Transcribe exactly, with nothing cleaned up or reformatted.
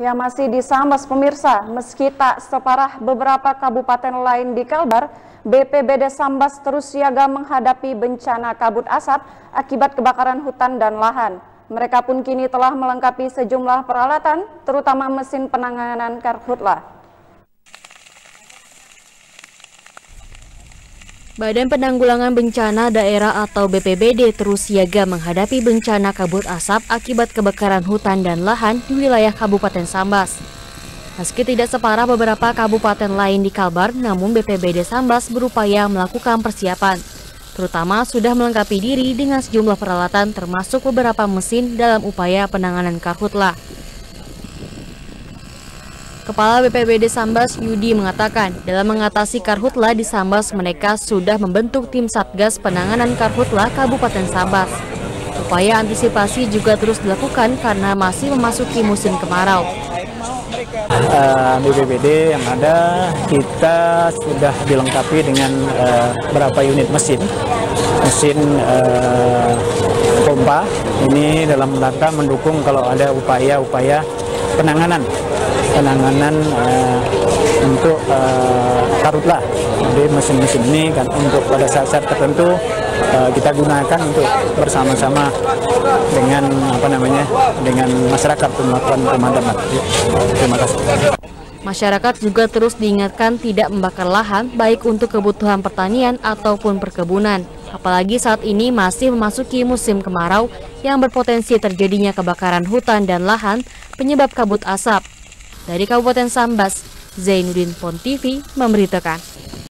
Ya, masih di Sambas pemirsa, meski tak separah beberapa kabupaten lain di Kalbar, B P B D Sambas terus siaga menghadapi bencana kabut asap akibat kebakaran hutan dan lahan. Mereka pun kini telah melengkapi sejumlah peralatan, terutama mesin penanganan Karhutla. Badan Penanggulangan Bencana Daerah atau B P B D terus siaga menghadapi bencana kabut asap akibat kebakaran hutan dan lahan di wilayah Kabupaten Sambas. Meski tidak separah beberapa kabupaten lain di Kalbar, namun B P B D Sambas berupaya melakukan persiapan. Terutama sudah melengkapi diri dengan sejumlah peralatan termasuk beberapa mesin dalam upaya penanganan Karhutla. Kepala B P B D Sambas Yudi mengatakan, dalam mengatasi Karhutla di Sambas mereka sudah membentuk tim Satgas Penanganan Karhutla Kabupaten Sambas. Upaya antisipasi juga terus dilakukan karena masih memasuki musim kemarau. Uh, B P B D yang ada, kita sudah dilengkapi dengan uh, berapa unit mesin, mesin uh, pompa, ini dalam rangka mendukung kalau ada upaya-upaya penanganan. penanganan uh, untuk uh, Karhutla. Jadi mesin-mesin ini kan untuk pada saat-saat tertentu uh, kita gunakan untuk bersama-sama dengan apa namanya dengan masyarakat melakukan pemadaman. Terima kasih. Masyarakat juga terus diingatkan tidak membakar lahan baik untuk kebutuhan pertanian ataupun perkebunan. Apalagi saat ini masih memasuki musim kemarau yang berpotensi terjadinya kebakaran hutan dan lahan penyebab kabut asap. Dari Kabupaten Sambas, Zainuddin, PONTV memberitakan.